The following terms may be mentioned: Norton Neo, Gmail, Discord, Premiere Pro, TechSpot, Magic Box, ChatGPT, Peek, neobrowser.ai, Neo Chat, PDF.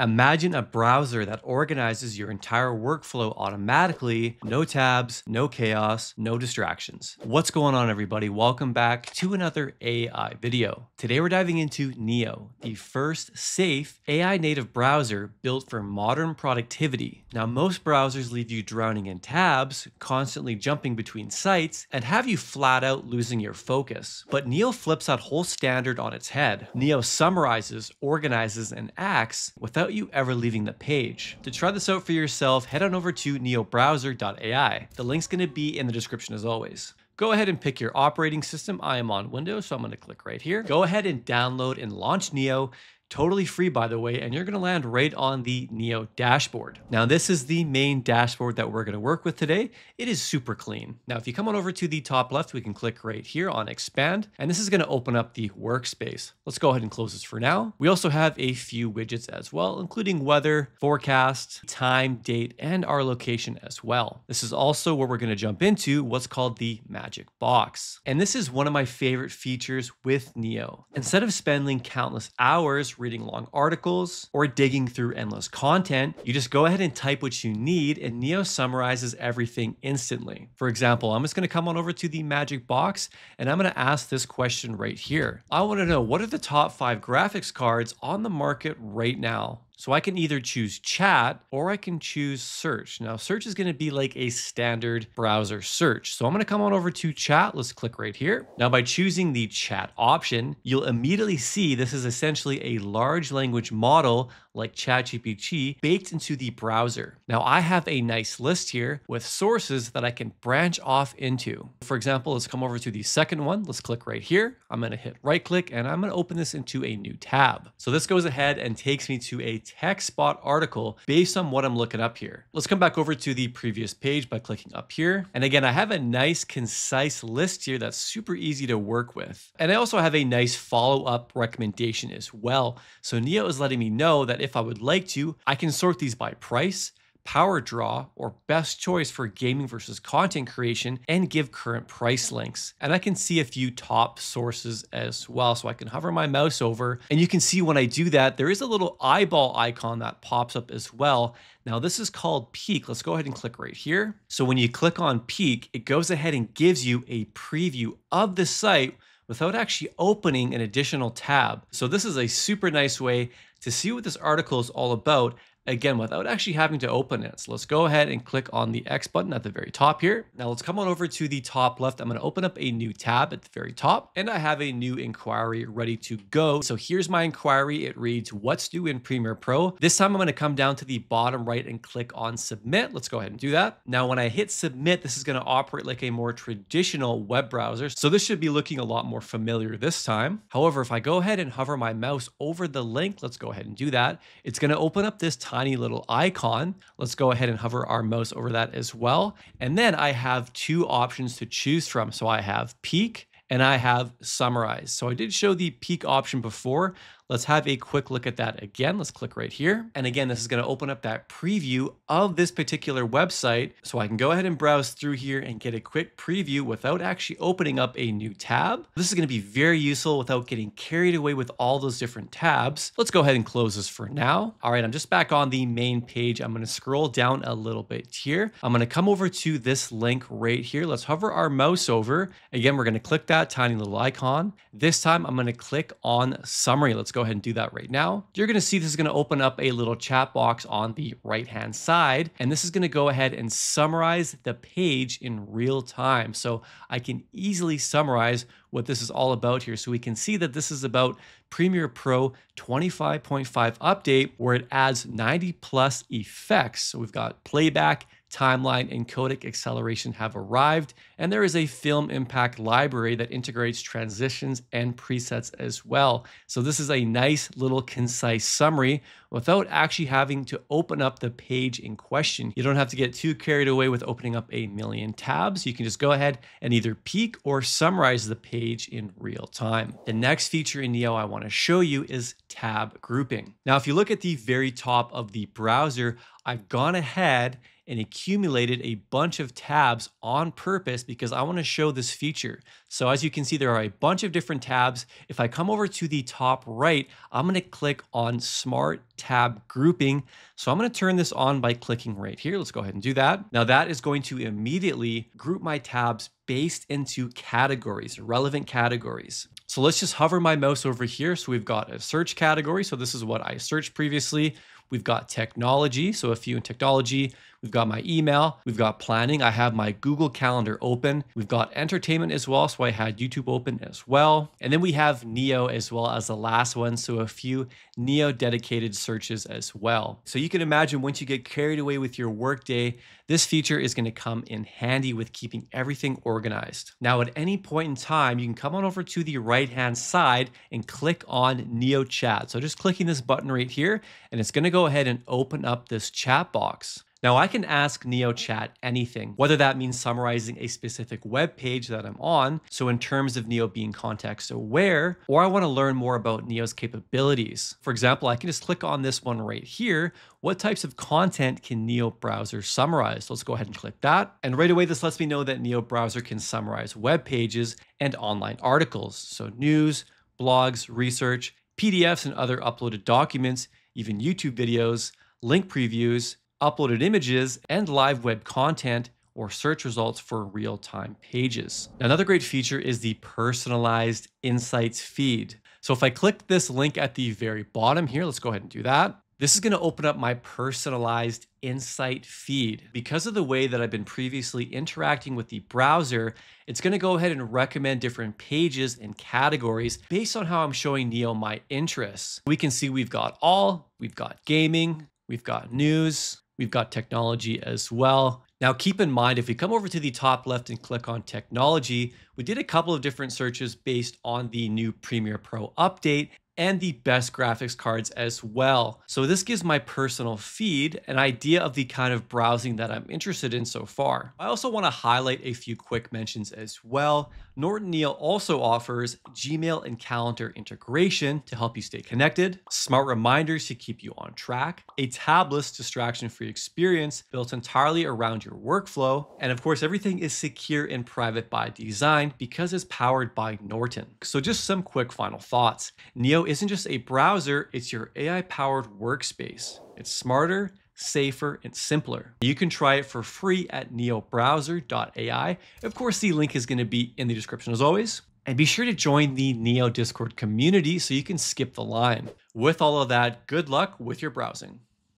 Imagine a browser that organizes your entire workflow automatically. No tabs, no chaos, no distractions. What's going on, everybody? Welcome back to another AI video. Today, we're diving into Neo, the first safe AI native browser built for modern productivity. Now, most browsers leave you drowning in tabs, constantly jumping between sites, and have you flat out losing your focus. But Neo flips that whole standard on its head. Neo summarizes, organizes, and acts without you ever leaving the page. To try this out for yourself, head on over to neobrowser.ai. The link's going to be in the description as always. Go ahead and pick your operating system. I am on Windows, so I'm going to click right here. Go ahead and download and launch Neo. Totally free, by the way, and you're going to land right on the Neo dashboard. Now, this is the main dashboard that we're going to work with today. It is super clean. Now, if you come on over to the top left, we can click right here on expand, and this is going to open up the workspace. Let's go ahead and close this for now. We also have a few widgets as well, including weather, forecast, time, date, and our location as well. This is also where we're going to jump into what's called the Magic Box. And this is one of my favorite features with Neo. Instead of spending countless hours reading long articles or digging through endless content, you just go ahead and type what you need and Neo summarizes everything instantly. For example, I'm just going to come on over to the Magic Box and I'm going to ask this question right here. I want to know, what are the top 5 graphics cards on the market right now? So I can either choose chat or I can choose search. Now search is going to be like a standard browser search. So I'm going to come on over to chat. Let's click right here. Now by choosing the chat option, you'll immediately see this is essentially a large language model like ChatGPT baked into the browser. Now I have a nice list here with sources that I can branch off into. For example, let's come over to the second one. Let's click right here. I'm going to hit right click and I'm going to open this into a new tab. So this goes ahead and takes me to a TechSpot article based on what I'm looking up here. Let's come back over to the previous page by clicking up here. And again, I have a nice concise list here that's super easy to work with. And I also have a nice follow-up recommendation as well. So Neo is letting me know that if I would like to, I can sort these by price, power draw, or best choice for gaming versus content creation, and give current price links. And I can see a few top sources as well. So I can hover my mouse over and you can see when I do that, there is a little eyeball icon that pops up as well. Now this is called peak. Let's go ahead and click right here. So when you click on peak, it goes ahead and gives you a preview of the site without actually opening an additional tab. So this is a super nice way to see what this article is all about, again, without actually having to open it. So let's go ahead and click on the X button at the very top here. Now let's come on over to the top left. I'm going to open up a new tab at the very top and I have a new inquiry ready to go. So here's my inquiry. It reads, what's new in Premiere Pro? This time I'm going to come down to the bottom right and click on submit. Let's go ahead and do that. Now, when I hit submit, this is going to operate like a more traditional web browser. So this should be looking a lot more familiar this time. However, if I go ahead and hover my mouse over the link, let's go ahead and do that. It's going to open up this tiny little icon. Let's go ahead and hover our mouse over that as well. And then I have two options to choose from. So I have peak and I have summarize. So I did show the peak option before. Let's have a quick look at that again. Let's click right here. And again, this is going to open up that preview of this particular website. So I can go ahead and browse through here and get a quick preview without actually opening up a new tab. This is going to be very useful without getting carried away with all those different tabs. Let's go ahead and close this for now. All right, I'm just back on the main page. I'm going to scroll down a little bit here. I'm going to come over to this link right here. Let's hover our mouse over. Again, we're going to click that tiny little icon. This time I'm going to click on summary. Let's go ahead and do that right now. You're going to see this is going to open up a little chat box on the right hand side, and this is going to go ahead and summarize the page in real time. So I can easily summarize what this is all about here. So we can see that this is about Premiere Pro 25.5 update, where it adds 90+ effects. So we've got playback, timeline, and codec acceleration have arrived. And there is a film impact library that integrates transitions and presets as well. So this is a nice little concise summary without actually having to open up the page in question. You don't have to get too carried away with opening up a million tabs. You can just go ahead and either peek or summarize the page in real time. The next feature in Neo I want to show you is tab grouping. Now, if you look at the very top of the browser, I've gone ahead and accumulated a bunch of tabs on purpose because I want to show this feature. So as you can see, there are a bunch of different tabs. If I come over to the top right, I'm going to click on Smart Tab Grouping. So I'm going to turn this on by clicking right here. Let's go ahead and do that. Now that is going to immediately group my tabs based into categories, relevant categories. So let's just hover my mouse over here. So we've got a search category. So this is what I searched previously. We've got technology, so a few in technology. We've got my email. We've got planning. I have my Google Calendar open. We've got entertainment as well, so I had YouTube open as well. And then we have Neo as well as the last one, so a few Neo dedicated searches as well. So you can imagine once you get carried away with your workday, this feature is going to come in handy with keeping everything organized. Now at any point in time, you can come on over to the right-hand side and click on Neo Chat. So just clicking this button right here, and it's going to go ahead and open up this chat box. Now I can ask Neo Chat anything, whether that means summarizing a specific web page that I'm on. So in terms of Neo being context aware, or I want to learn more about Neo's capabilities. For example, I can just click on this one right here. What types of content can Neo Browser summarize? Let's go ahead and click that. And right away, this lets me know that Neo Browser can summarize web pages and online articles. So news, blogs, research, PDFs, and other uploaded documents, even YouTube videos, link previews, uploaded images, and live web content or search results for real-time pages. Now, another great feature is the personalized insights feed. So if I click this link at the very bottom here, let's go ahead and do that. This is going to open up my personalized insight feed. Because of the way that I've been previously interacting with the browser, it's going to go ahead and recommend different pages and categories based on how I'm showing Neo my interests. We can see we've got all, we've got gaming, we've got news, we've got technology as well. Now, keep in mind, if we come over to the top left and click on technology, we did a couple of different searches based on the new Premiere Pro update and the best graphics cards as well. So this gives my personal feed an idea of the kind of browsing that I'm interested in so far. I also want to highlight a few quick mentions as well. Norton Neo also offers Gmail and calendar integration to help you stay connected, smart reminders to keep you on track, a tabless distraction-free experience built entirely around your workflow, and of course, everything is secure and private by design because it's powered by Norton. So just some quick final thoughts. Neo isn't just a browser, it's your AI-powered workspace. It's smarter, safer, and simpler. You can try it for free at neobrowser.ai. Of course, the link is going to be in the description as always. And be sure to join the Neo Discord community so you can skip the line. With all of that, good luck with your browsing.